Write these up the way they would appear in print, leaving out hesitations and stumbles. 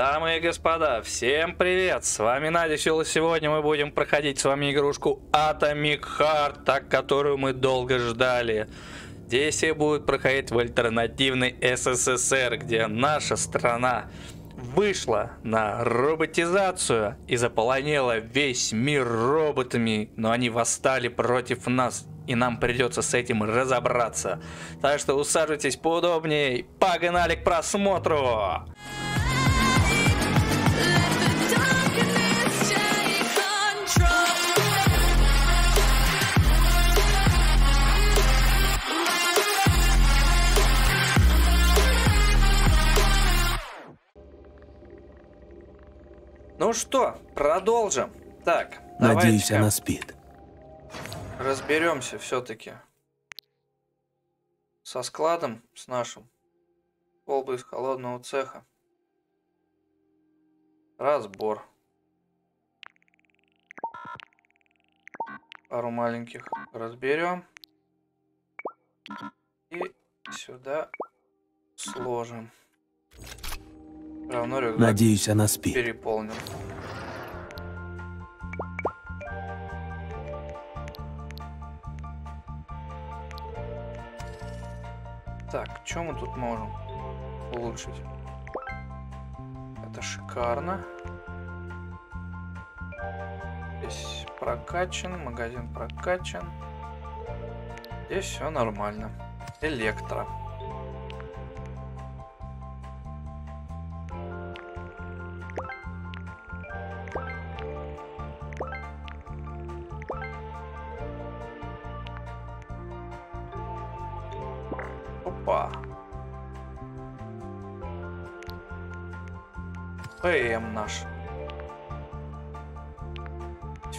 Дамы и господа, всем привет! С вами Nadifil, и сегодня мы будем проходить с вами игрушку Atomic Heart, которую мы долго ждали. Действие будет проходить в альтернативной СССР, где наша страна вышла на роботизацию и заполонила весь мир роботами, но они восстали против нас, и нам придется с этим разобраться. Так что усаживайтесь поудобнее, погнали к просмотру! Ну что, продолжим. Так, надеюсь, она спит. Разберемся все-таки со складом, с нашим. Колбы из холодного цеха. Разбор. Пару маленьких разберем. И сюда сложим. Равно рюкзак. Надеюсь, она спит. Переполнен. Так, что мы тут можем улучшить? Это шикарно. Здесь прокачан, магазин прокачан. Здесь все нормально. Электро. ПМ наш.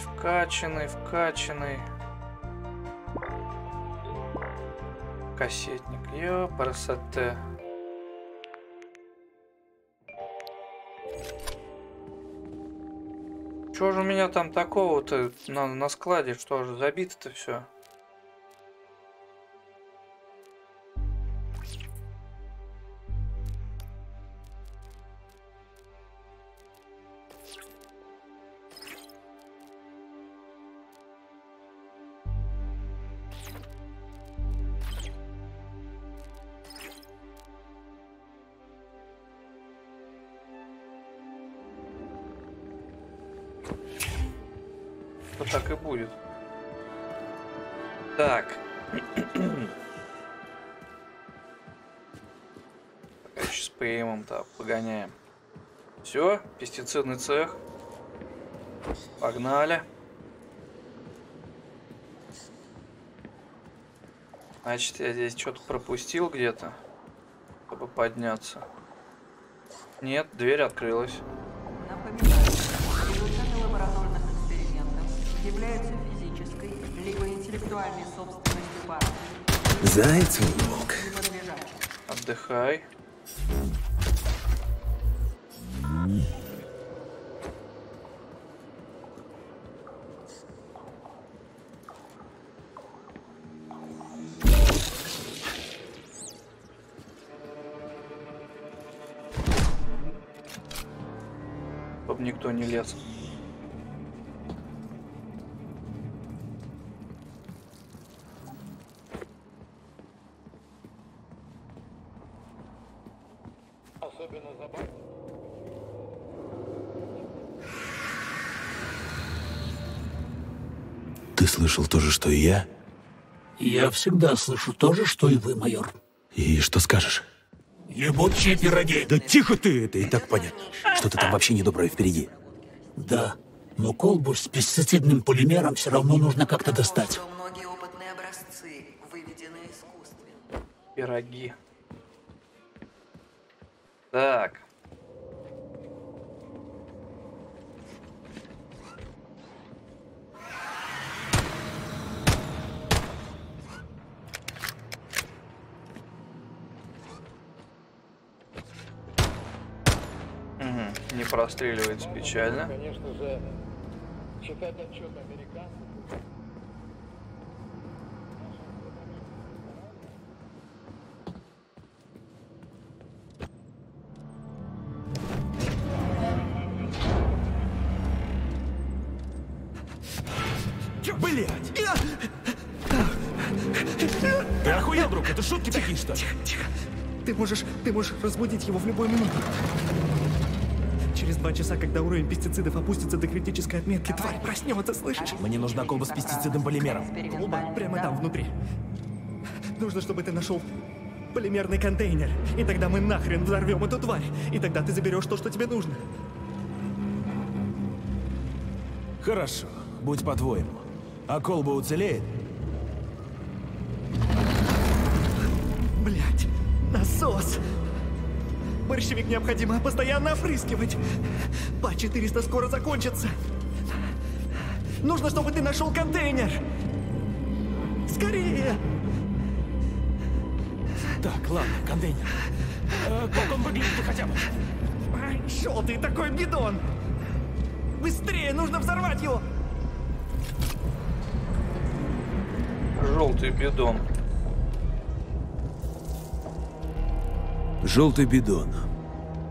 Вкачанный, вкачанный. Кассетник. Йо, красота. Чё же у меня там такого-то на складе? Что же, забито-то все? Так и будет. Так. Сейчас ПМ-то погоняем. Все, пестицидный цех. Погнали. Значит, я здесь что-то пропустил где-то, чтобы подняться. Нет, дверь открылась. Являются физической либо интеллектуальной собственностью партии. Зайцев мог. Отдыхай. Чтоб никто не лез. Ты слышал то же, что и я? Я всегда слышу то же, что и вы, майор. И что скажешь? Ебучие пироги! Да тихо ты! Это и так понятно. Что-то там вообще недоброе впереди. Да, но колбу с пестицидным полимером все равно нужно как-то достать. Многие опытные образцы выведены искусственно. Пироги. Так. Угу. Не простреливается, печально. Конечно же, читать отчет американцев. Блядь! Ты охуел, друг? Это шутки такие, что ли? Тихо, тихо. Ты можешь разбудить его в любую минуту. Через 2 часа, когда уровень пестицидов опустится до критической отметки, тварь проснется, слышишь? Мне нужна колба с пестицидным полимером. Колба прямо там, внутри. Нужно, чтобы ты нашел полимерный контейнер. И тогда мы нахрен взорвем эту тварь. И тогда ты заберешь то, что тебе нужно. Хорошо. Будь по-твоему. А колба уцелеет? Блять, насос! Борщевик необходимо постоянно опрыскивать. ПА-400 скоро закончится. Нужно, чтобы ты нашел контейнер. Скорее! Так, ладно, контейнер. Как он выглядит хотя бы? Шо ты такой бидон? Быстрее, нужно взорвать его! Желтый бидон. Желтый бидон.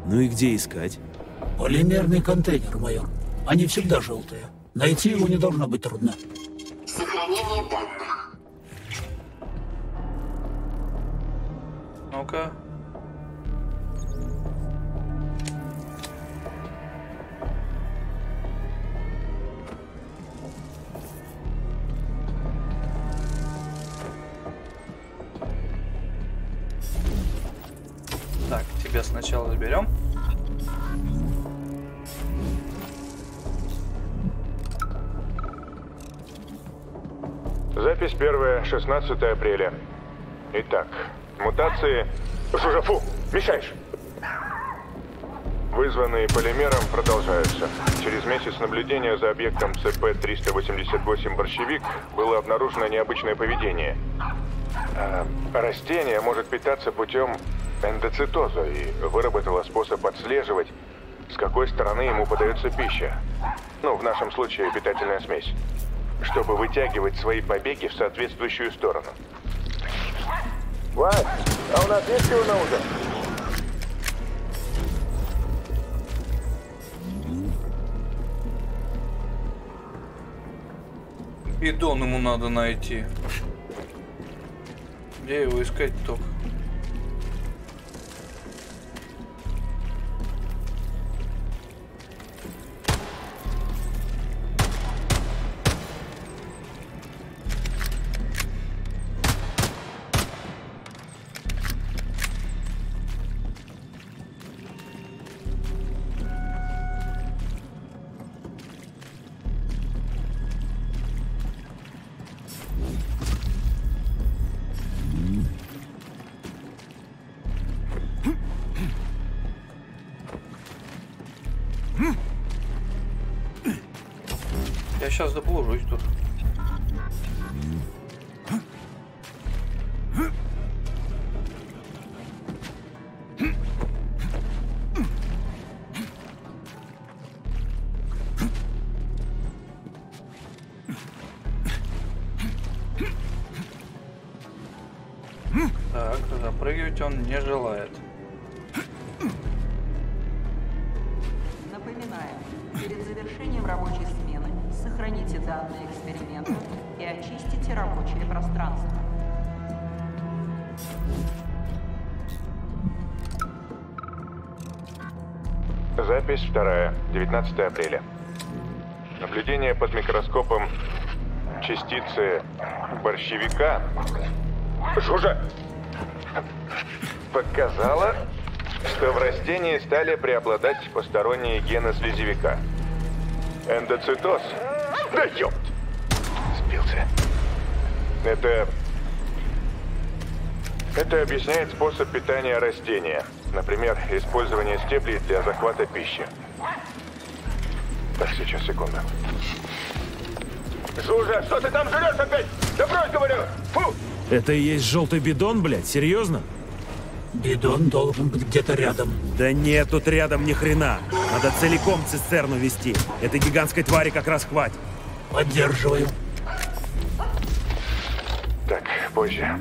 Ну и где искать? Полимерный контейнер, майор. Они всегда желтые. Найти его не должно быть трудно. Сохранение данных. Ну-ка. Сначала заберем. Запись первая, 16 апреля. Итак, мутации... Фу, мешаешь! Вызванные полимером продолжаются. Через месяц наблюдения за объектом ЦП-388 «Борщевик» было обнаружено необычное поведение. Растение может питаться путем эндоцитоза и выработало способ отслеживать, с какой стороны ему подается пища. Ну, в нашем случае питательная смесь. Чтобы вытягивать свои побеги в соответствующую сторону. Вась, а у нас есть чего на ужин? Бидон ему надо найти. Где его искать только? Сейчас заблужусь тут. Так, запрыгивать он не желает. Запись вторая, 19 апреля. Наблюдение под микроскопом частицы борщевика. Жужа! Показало, что в растении стали преобладать посторонние гены слизевика. Эндоцитоз. Да ёпт! Сбился. Это объясняет способ питания растения. Например, использование стеблей для захвата пищи. Так, сейчас, секунду. Жужа, что ты там жрешь опять? Да брось, говорю! Фу! Это и есть желтый бидон, блядь? Серьезно? Бидон должен быть где-то рядом. Да нет, тут рядом ни хрена. Надо целиком цистерну вести. Этой гигантской твари как раз хватит. Поддерживаю. Так, позже.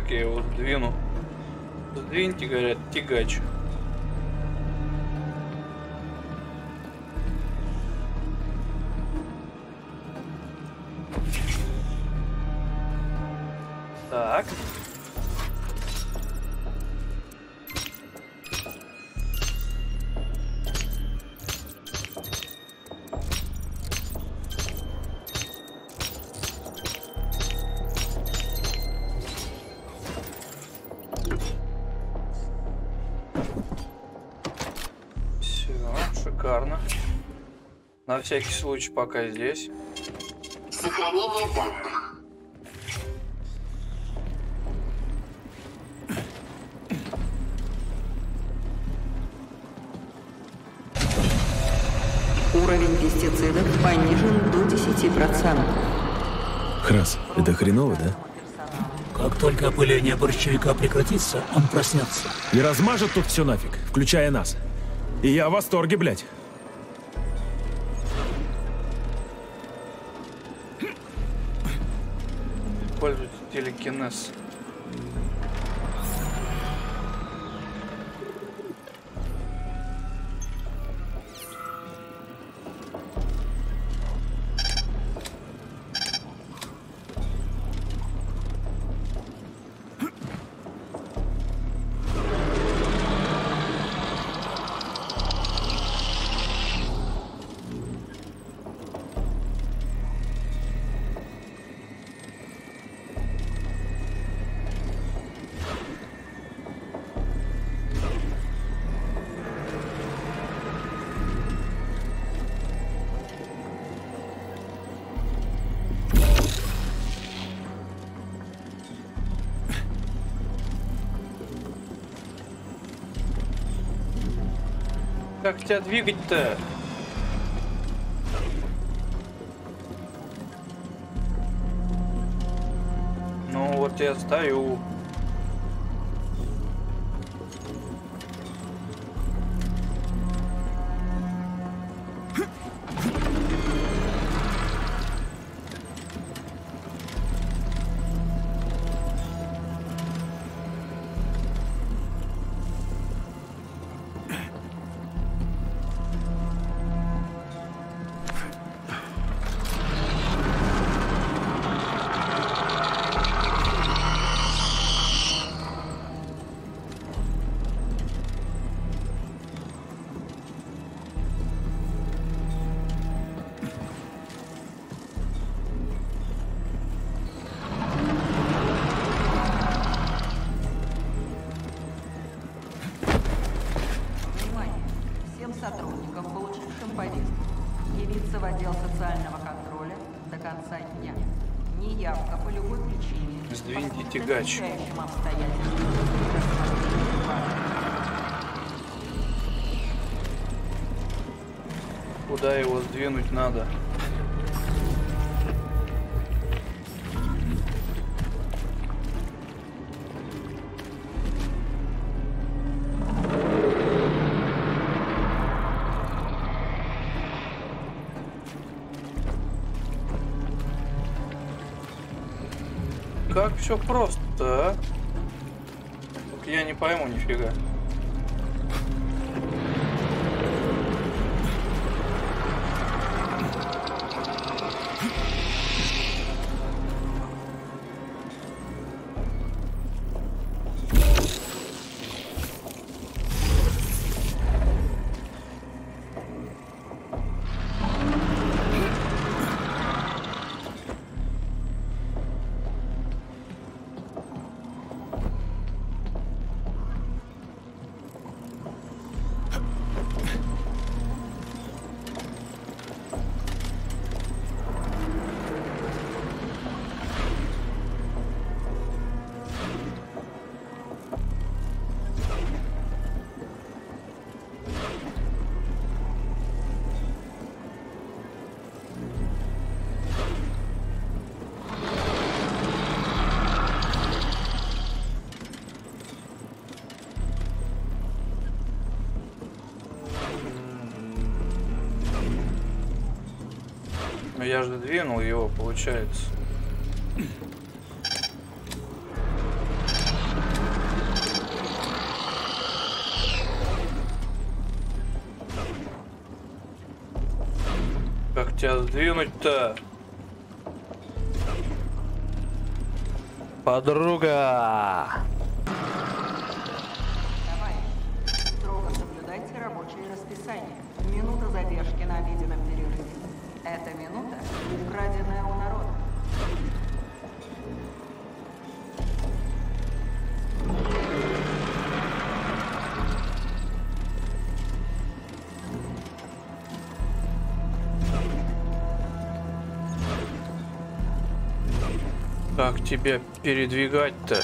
как я его сдвину? Сдвиньте, говорят, тягач. Так. Все, шикарно. На всякий случай пока здесь. Сохранение данных. Уровень пестицидов понижен до 10%. Храс, это хреново, да? Как только опыление борщевика прекратится, он проснется. И размажет тут все нафиг, включая нас. И я в восторге, блядь. Используйте телекинез. Как тебя двигать-то? Ну вот я стою. Гач. Куда его сдвинуть надо? Как все просто, а? Так я не пойму нифига. Я же двинул его, получается. тебя сдвинуть-то? Подруга! Давай. Строго соблюдайте рабочее расписание. Минута задержки на обеденном перерыве. Эта минута украденная у народа. Как тебя передвигать-то?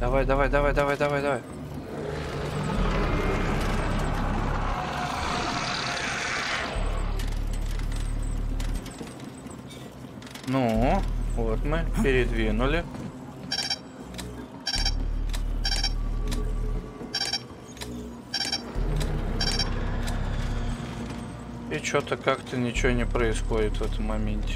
Давай, давай, давай, давай, давай, давай. Ну, вот мы передвинули. И что-то как-то ничего не происходит в этом моменте.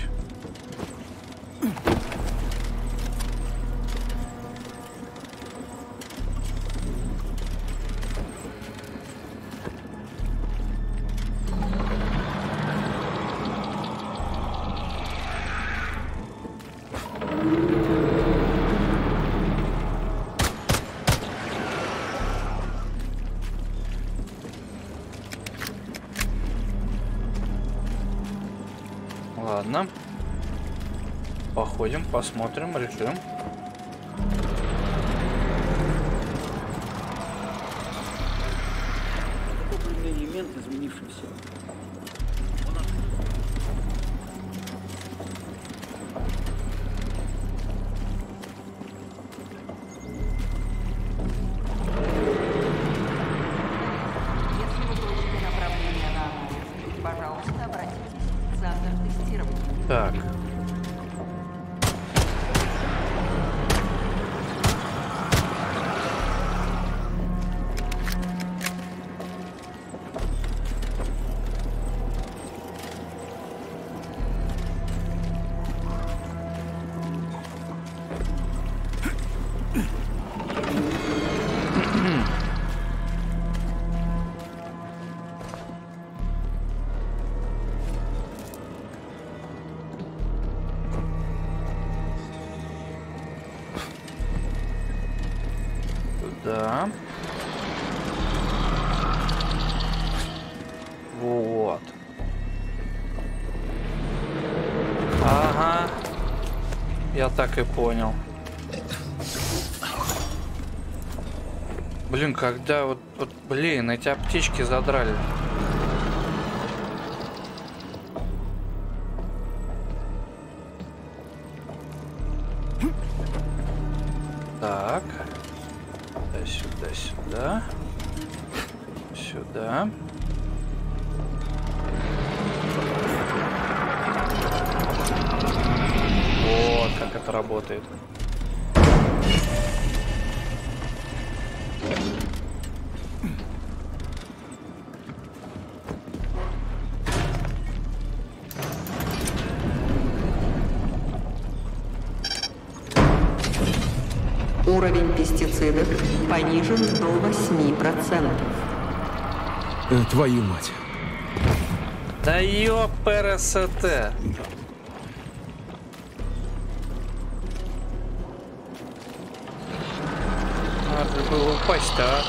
Ладно, походим, посмотрим, решим. Элемент изменившийся. Да. Вот. Ага. Я так и понял. Блин, когда вот блин, эти аптечки задрали. Так. Сюда, сюда, сюда. Вот как это работает. Уровень пестицидов понижен до 8%. Твою мать. Да ёпперсоте. Надо было упасть-то, а?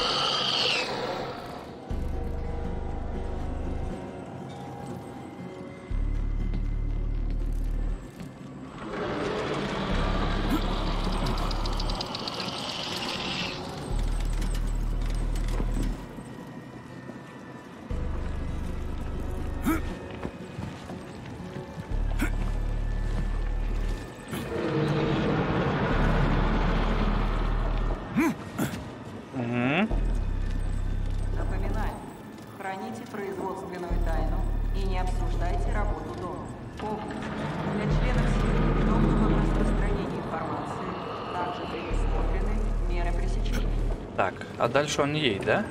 А дальше он ей, да?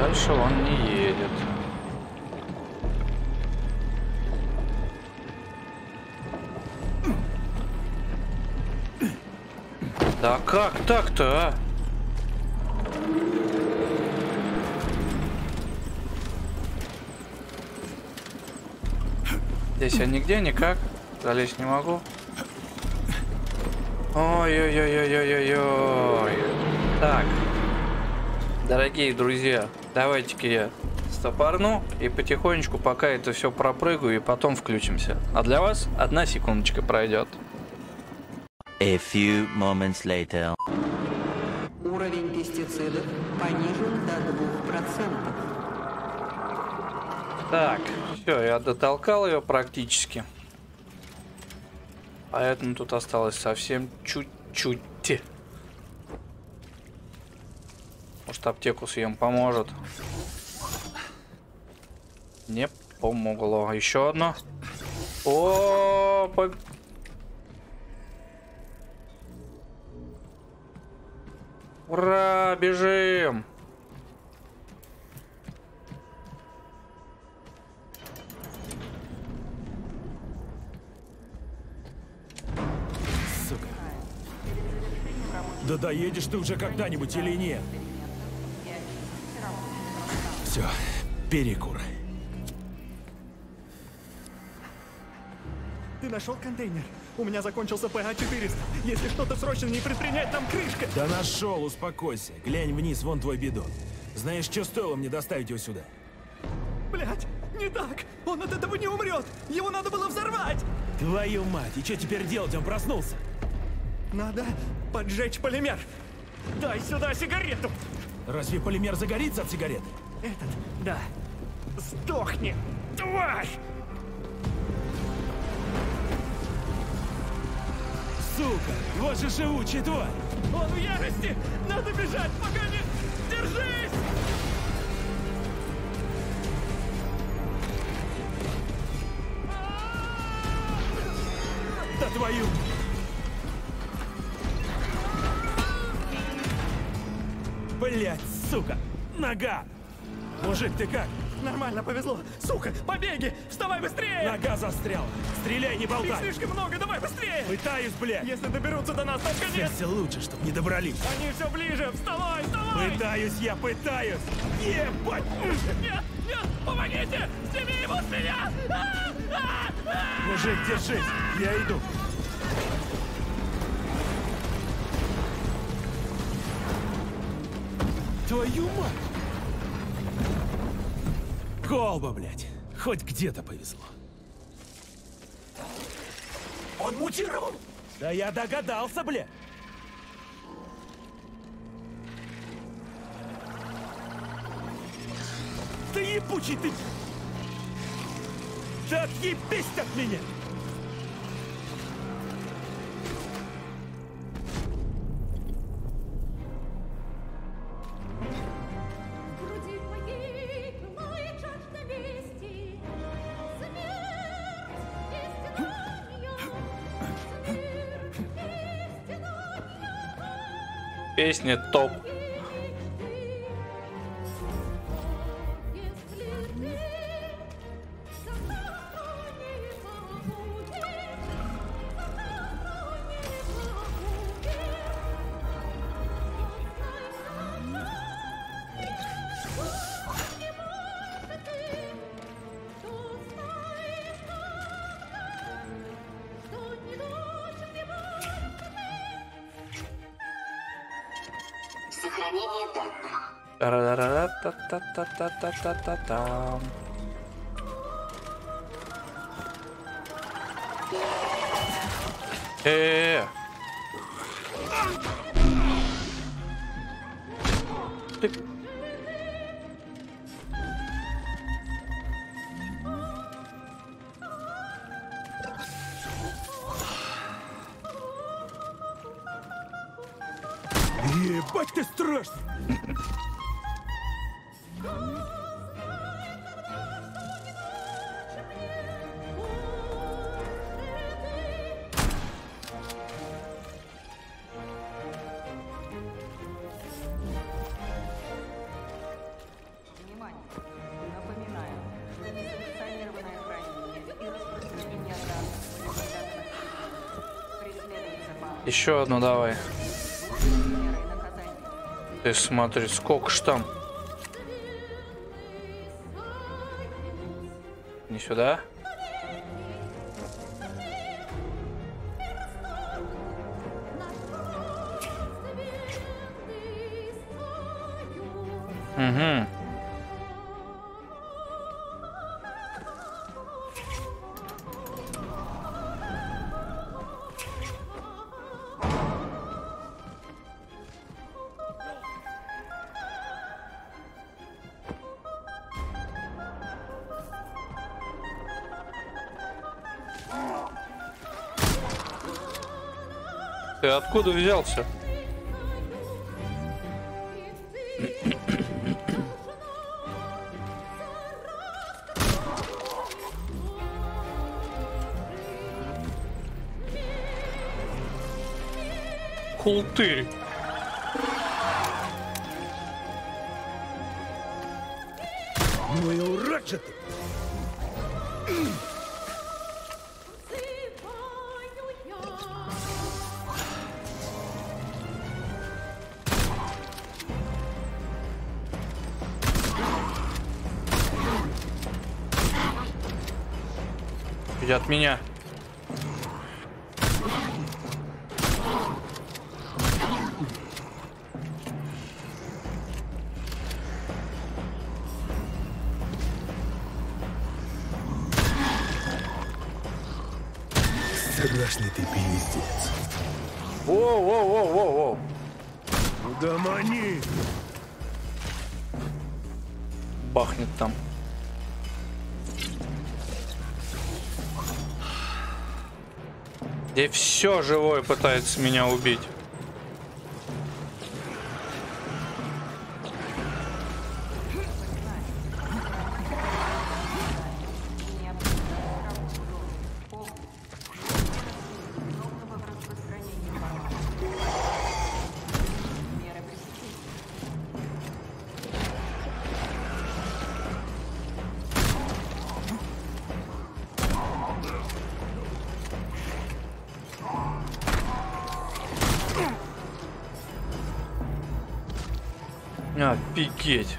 Дальше он не едет. Да как так-то, а? Здесь я нигде никак залезть не могу. Ой-ой-ой-ой-ой-ой-ой. Так. Дорогие друзья, давайте-ка я стопорну и потихонечку пока это все пропрыгаю и потом включимся. А для вас одна секундочка пройдет. A few moments later. Уровень пестицидов понижен до 2%. Так, все, я дотолкал ее практически. Поэтому тут осталось совсем чуть-чуть. Может, аптеку съем поможет? Не помогло. Еще одно. О, ура, бежим! Да доедешь ты уже когда-нибудь или нет? Все, перекур. Ты нашел контейнер? У меня закончился ПА-400. Если что-то срочно не предпринять, там крышка. Да нашел, успокойся. Глянь вниз, вон твой бидон. Знаешь, что стоило мне доставить его сюда? Блять, не так. Он от этого не умрет. Его надо было взорвать. Твою мать, и что теперь делать? Он проснулся. Надо поджечь полимер. Дай сюда сигарету. Разве полимер загорится от сигареты? Этот, да. Сдохни, тварь! Сука, вот же живучий тварь! Он в ярости! Надо бежать, пока не... Держись! Да твою... Блять, сука! Нога! Мужик, ты как? Нормально, повезло. Сука, побеги! Вставай быстрее! Нога застряла. Стреляй, не болтай! Их слишком много, давай быстрее! Пытаюсь, блядь! Если доберутся до нас, там конец! Все лучше, чтоб не добрались. Они все ближе! Вставай, вставай! Пытаюсь я, пытаюсь! Ебать! Нет, нет, помогите! Сними его с меня! Мужик, держись! Я иду! Твою мать! Колба, блядь! Хоть где-то повезло. Он мутировал! Да я догадался, блядь! Да ебучий ты! Да отъебись от меня! Песня топ. Та-та-та-та-та-та-та-та-та-та. Ебать ты страшный! Еще одну давай. Ты смотри, сколько ж там. Не сюда. Угу. Ты откуда взялся? Хултырь. Ну и урача ты! От меня. Страшный ты пиздец. Воу-воу-воу-воу-воу. Да мани. Бахнет там. И все живое пытается меня убить. Офигеть.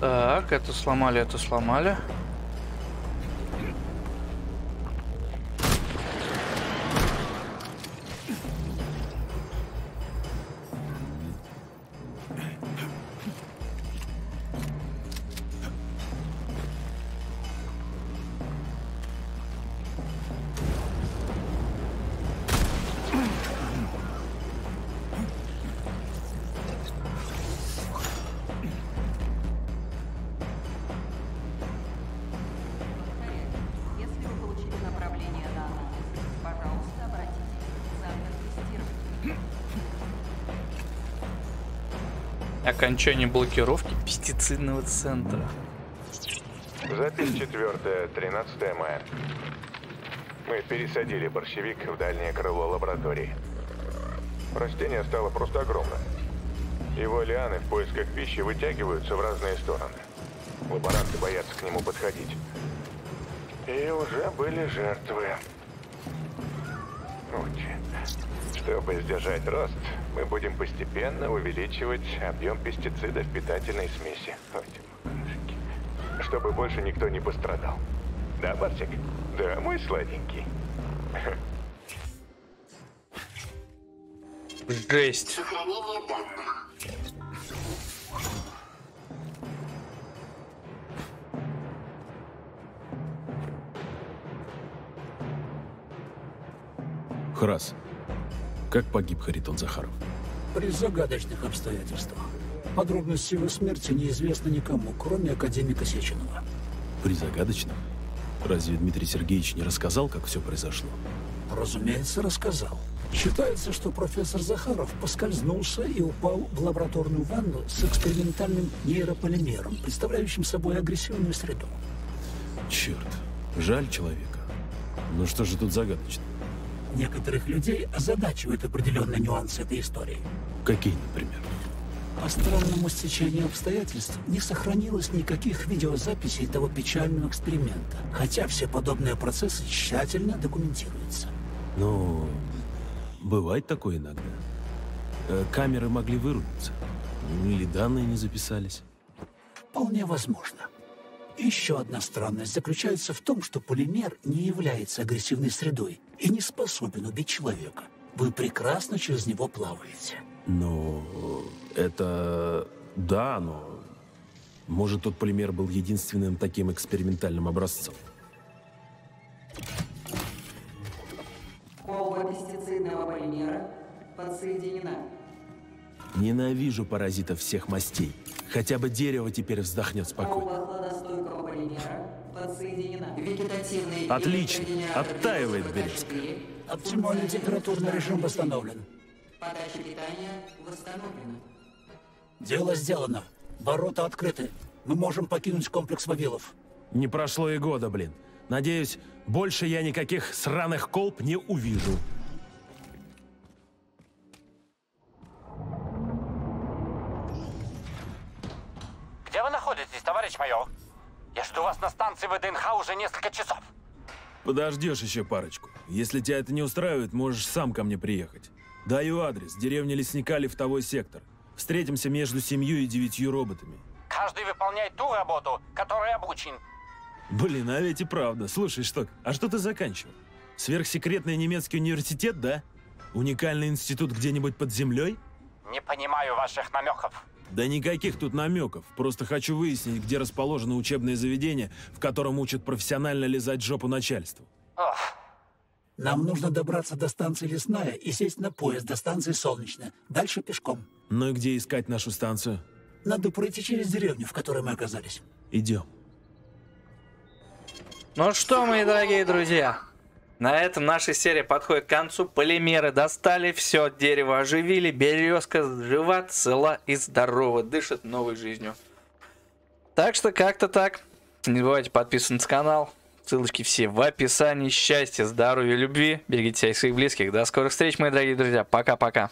Так, это сломали, это сломали. Окончание блокировки пестицидного центра. Запись 4, 13 мая. Мы пересадили борщевик в дальнее крыло лаборатории. Растение стало просто огромным. Его лианы в поисках пищи вытягиваются в разные стороны. Лаборанты боятся к нему подходить. И уже были жертвы. Чтобы сдержать рост, мы будем постепенно увеличивать объем пестицидов в питательной смеси. Чтобы больше никто не пострадал. Да, Барсик? Да, мой сладенький. Жесть. Сохранение данных. Храс, как погиб Харитон Захаров? При загадочных обстоятельствах. Подробности его смерти неизвестны никому, кроме академика Сеченова. При загадочных? Разве Дмитрий Сергеевич не рассказал, как все произошло? Разумеется, рассказал. Считается, что профессор Захаров поскользнулся и упал в лабораторную ванну с экспериментальным нейрополимером, представляющим собой агрессивную среду. Черт, жаль человека. Ну что же тут загадочно? Некоторых людей озадачивают определенные нюансы этой истории. Какие, например? По странному стечению обстоятельств не сохранилось никаких видеозаписей этого печального эксперимента, хотя все подобные процессы тщательно документируются. Ну, бывает такое иногда. Камеры могли вырубиться, или данные не записались. Вполне возможно. Еще одна странность заключается в том, что полимер не является агрессивной средой и не способен убить человека. Вы прекрасно через него плаваете. Но это... Да, но... Может, тот полимер был единственным таким экспериментальным образцом? Колба пестицидного полимера подсоединена. Ненавижу паразитов всех мастей. Хотя бы дерево теперь вздохнет спокойно. Отлично. Оттаивает березка. Оптимальный температурный режим восстановлен. Подача питания восстановлена. Дело сделано. Ворота открыты. Мы можем покинуть комплекс Вавилов. Не прошло и года, блин. Надеюсь, больше я никаких сраных колб не увижу. Где вы находитесь, товарищ майор? Я жду вас на станции ВДНХ уже несколько часов. Подождешь еще парочку. Если тебя это не устраивает, можешь сам ко мне приехать. Даю адрес. Деревня Лесника, лифтовой сектор. Встретимся между 7 и 9 роботами. Каждый выполняет ту работу, которой обучен. Блин, а ведь и правда. Слушай, Шток, а что ты заканчивал? Сверхсекретный немецкий университет, да? Уникальный институт где-нибудь под землей? Не понимаю ваших намеков. Да никаких тут намеков. Просто хочу выяснить, где расположено учебное заведение, в котором учат профессионально лизать жопу начальству. Нам нужно добраться до станции Лесная и сесть на поезд до станции Солнечная. Дальше пешком. Ну и где искать нашу станцию? Надо пройти через деревню, в которой мы оказались. Идем. Ну что, мои дорогие друзья, на этом наша серия подходит к концу. Полимеры достали, все, дерево оживили, березка жива, цела и здорова, дышит новой жизнью. Так что как-то так. Не забывайте подписываться на канал, ссылочки все в описании. Счастья, здоровья, любви, берегите себя и своих близких. До скорых встреч, мои дорогие друзья, пока-пока.